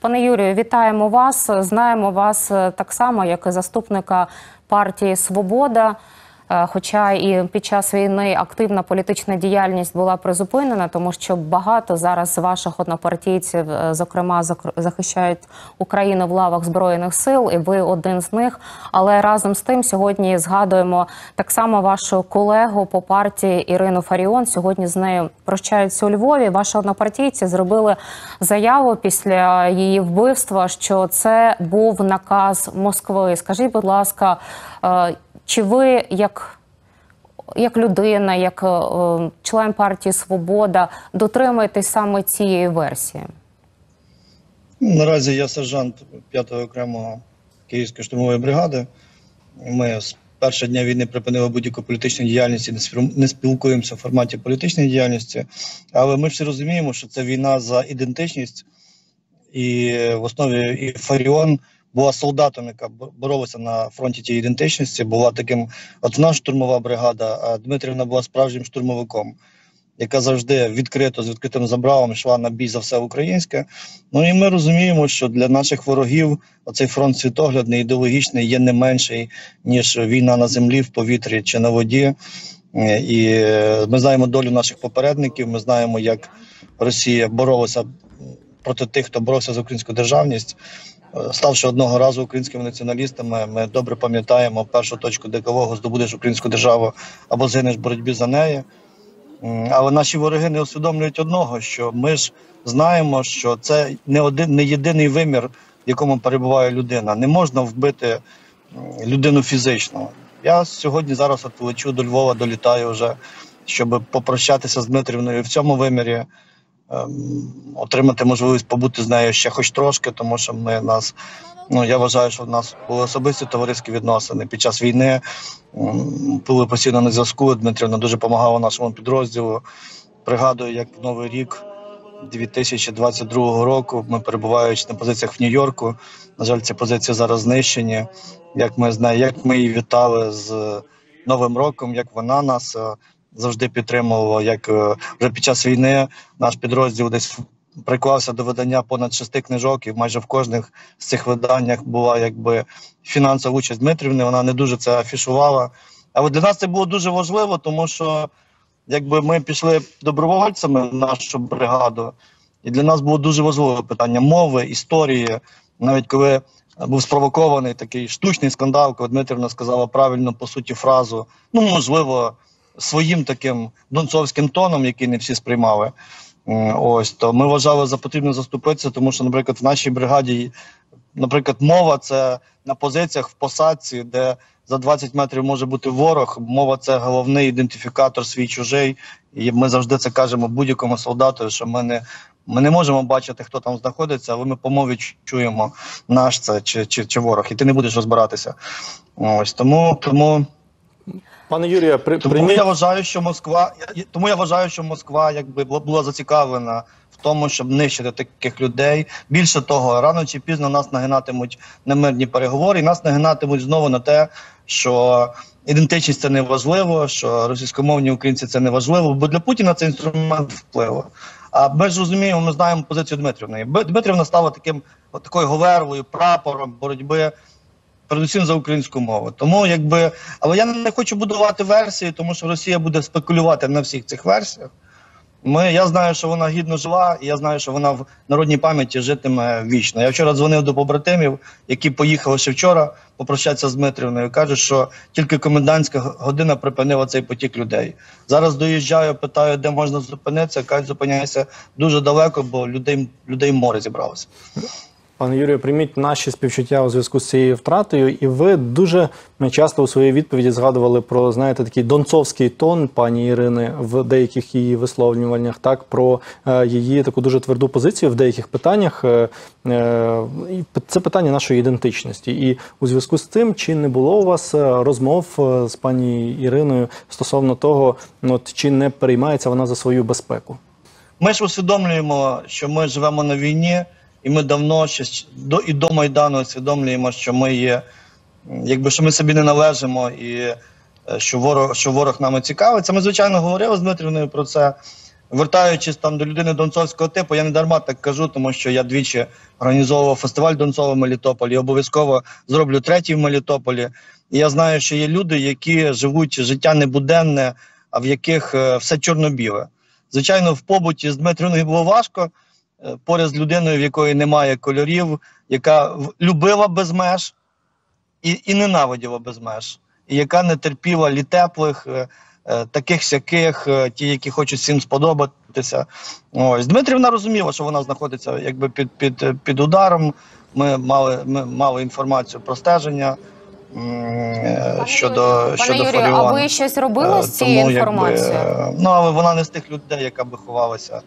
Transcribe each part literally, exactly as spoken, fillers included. Пане Юрію, вітаємо вас. Знаємо вас так само, як і заступника партії «Свобода». Хоча і під час війни активна політична діяльність була призупинена, тому що багато зараз ваших однопартійців, зокрема, захищають Україну в лавах Збройних сил, і ви один з них. Але разом з тим сьогодні згадуємо так само вашу колегу по партії Ірину Фаріон. Сьогодні з нею прощаються у Львові. Ваші однопартійці зробили заяву після її вбивства, що це був наказ Москви. Скажіть, будь ласка, чи ви, як, як людина, як е, член партії «Свобода», дотримуєтесь саме цієї версії? Наразі я сержант п'ятого окремого Київської штурмової бригади. Ми з першого дня війни припинили будь-яку політичну діяльність і не спілкуємося в форматі політичної діяльності. Але ми всі розуміємо, що це війна за ідентичність. І в основі і Фаріон була солдатом, яка боролася на фронті тієї ідентичності, була таким, от наша штурмова бригада, а Дмитрівна була справжнім штурмовиком, яка завжди відкрито, з відкритим забравом йшла на бій за все українське. Ну і ми розуміємо, що для наших ворогів оцей фронт світоглядний, ідеологічний є не менший, ніж війна на землі, в повітрі чи на воді. І ми знаємо долю наших попередників, ми знаємо, як Росія боролася проти тих, хто боровся за українську державність. Ставши одного разу українськими націоналістами, ми добре пам'ятаємо першу точку, де кого здобудеш українську державу або згинеш в боротьбі за неї. Але наші вороги не усвідомлюють одного, що ми ж знаємо, що це не один, не єдиний вимір, в якому перебуває людина. Не можна вбити людину фізично. Я сьогодні зараз от лечу до Львова, долітаю вже, щоб попрощатися з Дмитрівною в цьому вимірі, отримати можливість побути з нею ще хоч трошки, тому що ми нас, ну я вважаю, що в нас були особисті товариські відносини під час війни, були постійно на зв'язку. Дмитрівна дуже допомагала нашому підрозділу. Пригадую, як в Новий рік дві тисячі двадцять другого року, ми перебуваючи на позиціях в Нью-Йорку, на жаль, ці позиції зараз знищені, як ми з нею, як ми її вітали з Новим роком, як вона нас завжди підтримувало, як вже під час війни наш підрозділ десь приклався до видання понад шести книжок, і майже в кожних з цих виданнях була якби фінансова участь Дмитрівни, вона не дуже це афішувала. Але для нас це було дуже важливо, тому що якби ми пішли добровольцями в нашу бригаду, і для нас було дуже важливе питання мови, історії, навіть коли був спровокований такий штучний скандал, коли Дмитрівна сказала правильно по суті фразу, ну можливо, своїм таким донцовським тоном, який не всі сприймали, ось, то ми вважали за потрібне заступитися, тому що, наприклад, в нашій бригаді, наприклад, мова – це на позиціях в посадці, де за двадцять метрів може бути ворог, мова – це головний ідентифікатор свій-чужий, і ми завжди це кажемо будь-якому солдату, що ми не, ми не можемо бачити, хто там знаходиться, але ми по мові чуємо, наш це чи, чи, чи ворог, і ти не будеш розбиратися. Ось, тому... тому... Пане Юрію, при... тому я вважаю, що Москва, тому я вважаю, що Москва якби була зацікавлена в тому, щоб нищити таких людей. Більше того, рано чи пізно нас нагинатимуть на мирні переговори, і нас нагинатимуть знову на те, що ідентичність це не важливо, що російськомовні українці це не важливо, бо для Путіна це інструмент впливу. А ми ж розуміємо, ми знаємо позицію Дмитрівної. Дмитрівна стала таким такою говерлою, прапором боротьби передусім за українську мову. Тому якби, але я не хочу будувати версії, тому що Росія буде спекулювати на всіх цих версіях. Ми, я знаю, що вона гідно жила, і я знаю, що вона в народній пам'яті житиме вічно. Я вчора дзвонив до побратимів, які поїхали ще вчора попрощатися з Дмитрівною. Кажуть, що тільки комендантська година припинила цей потік людей. Зараз доїжджаю, питаю, де можна зупинитися. Кажуть, зупиняйся дуже далеко, бо людей, людей море зібралося. Пане Юрію, прийміть наші співчуття у зв'язку з цією втратою. І ви дуже часто у своїй відповіді згадували про, знаєте, такий донцовський тон пані Ірини в деяких її висловлюваннях, так, про е, її таку дуже тверду позицію в деяких питаннях. Е, е, це питання нашої ідентичності. І у зв'язку з цим, чи не було у вас розмов з пані Іриною стосовно того, от, чи не переймається вона за свою безпеку? Ми ж усвідомлюємо, що ми живемо на війні. І ми давно ще до і до Майдану усвідомлюємо, що ми є, якби що ми собі не належимо, і що ворог, що ворог нами цікавиться. Ми звичайно говорили з Дмитрівною про це. Вертаючись там до людини донцовського типу, я не дарма так кажу, тому що я двічі організовував фестиваль Донцова в Мелітополі, обов'язково зроблю третій в Мелітополі. І я знаю, що є люди, які живуть життя небуденне, а в яких все чорно-біле. Звичайно, в побуті з Дмитрівною було важко, поряд з людиною, в якої немає кольорів, яка любила без меж і, і ненавиділа без меж, і яка не терпіла літеплих, таких-сяких, ті, які хочуть всім сподобатися. Ось. Дмитрівна розуміла, що вона знаходиться якби під, під, під ударом. Ми мали, ми мали інформацію про стеження пане щодо Юрію, щодо Юрію, Фаріон. А ви щось робили з цією інформацією? Ну, але вона не з тих людей, яка би ховалася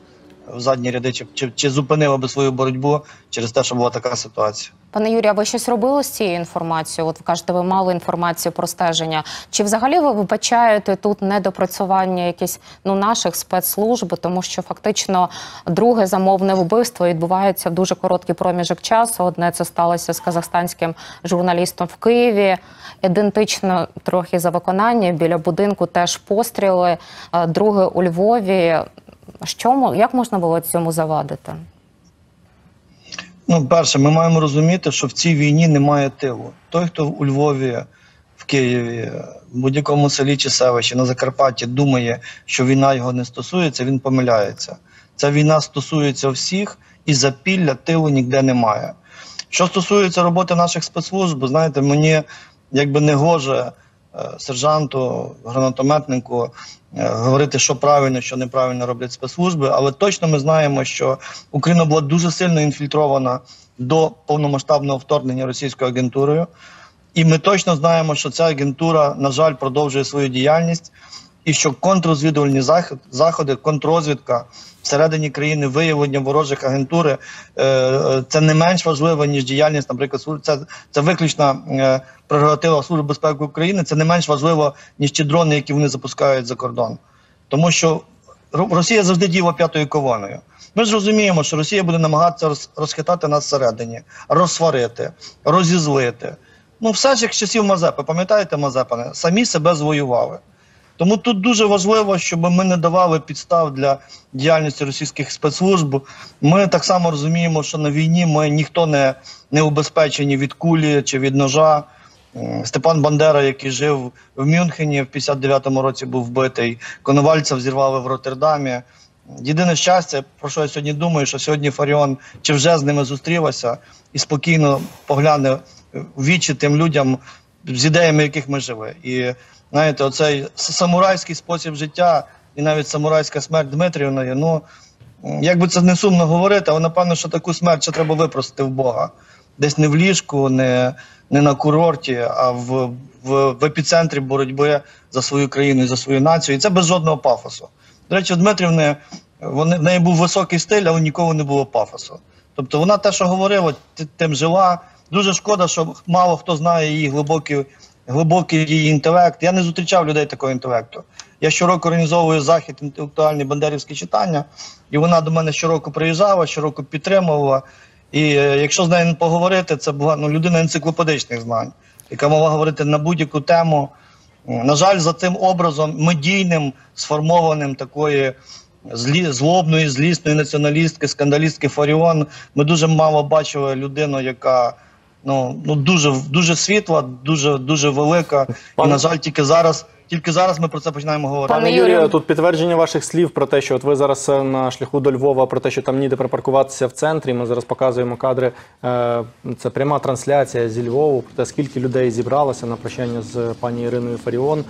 в задні ряди, чи, чи, чи зупинила би свою боротьбу через те, що була така ситуація. Пане Юрію, а ви щось робили з цією інформацією? От ви кажете, ви мали інформацію про стеження. Чи взагалі ви вбачаєте тут недопрацювання якісь, ну, наших спецслужб, тому що фактично друге замовне вбивство відбувається в дуже короткий проміжок часу. Одне це сталося з казахстанським журналістом в Києві. Ідентично трохи за виконання, біля будинку теж постріли. Друге у Львові. Що, як можна було цьому завадити? Ну, перше, ми маємо розуміти, що в цій війні немає тилу. Той, хто у Львові, в Києві, в будь-якому селі чи селищі, на Закарпатті думає, що війна його не стосується, він помиляється. Ця війна стосується всіх, і запілля тилу ніде немає. Що стосується роботи наших спецслужб, знаєте, мені якби не гоже сержанту, гранатометнику говорити, що правильно, що неправильно роблять спецслужби, але точно ми знаємо, що Україна була дуже сильно інфільтрована до повномасштабного вторгнення російською агентурою, і ми точно знаємо, що ця агентура, на жаль, продовжує свою діяльність, і що контррозвідувальні заходи, контррозвідка всередині країни, виявлення ворожих агентури, це не менш важливо, ніж діяльність, наприклад, це, це виключна прерогатива Служби безпеки України, це не менш важливо, ніж ті дрони, які вони запускають за кордон. Тому що Росія завжди діяла п'ятою колоною. Ми ж розуміємо, що Росія буде намагатися розхитати нас всередині, розсварити, розізлити. Ну, все ж як з часів Мазепи, пам'ятаєте Мазепа? Самі себе звоювали. Тому тут дуже важливо, щоб ми не давали підстав для діяльності російських спецслужб. Ми так само розуміємо, що на війні ми ніхто не, не убезпечені від кулі чи від ножа. Степан Бандера, який жив в Мюнхені, в п'ятдесят дев'ятому році був вбитий. Коновальця взірвали в Роттердамі. Єдине щастя, про що я сьогодні думаю, що сьогодні Фаріон чи вже з ними зустрілася і спокійно погляне в вічі тим людям, з ідеями яких ми жили. І знаєте, оцей самурайський спосіб життя і навіть самурайська смерть Дмитрівної, ну, як би це не сумно говорити, але, напевно, що таку смерть ще треба випросити в Бога. Десь не в ліжку, не, не на курорті, а в, в, в епіцентрі боротьби за свою країну і за свою націю. І це без жодного пафосу. До речі, у Дмитрівни, вони, в неї був високий стиль, але ніколи не було пафосу. Тобто вона те, що говорила, тим жила. Дуже шкода, що мало хто знає її глибокі... Глибокий її інтелект. Я не зустрічав людей такого інтелекту. Я щороку організовую захід інтелектуальні бандерівські читання, і вона до мене щороку приїжджала, щороку підтримувала. І якщо з нею поговорити, це була, ну, людина енциклопедичних знань, яка могла говорити на будь-яку тему. На жаль, за тим образом медійним, сформованим такої злі, злобної, злісної націоналістки, скандалістки Фаріон, ми дуже мало бачили людину, яка... Ну, ну дуже, дуже світла, дуже, дуже велика. Пане... І, на жаль, тільки зараз, тільки зараз ми про це починаємо говорити. Пане Юрію, тут підтвердження ваших слів про те, що от ви зараз на шляху до Львова, про те, що там ніде припаркуватися в центрі. Ми зараз показуємо кадри. Це пряма трансляція зі Львову, про те, скільки людей зібралося на прощання з пані Іриною Фаріон.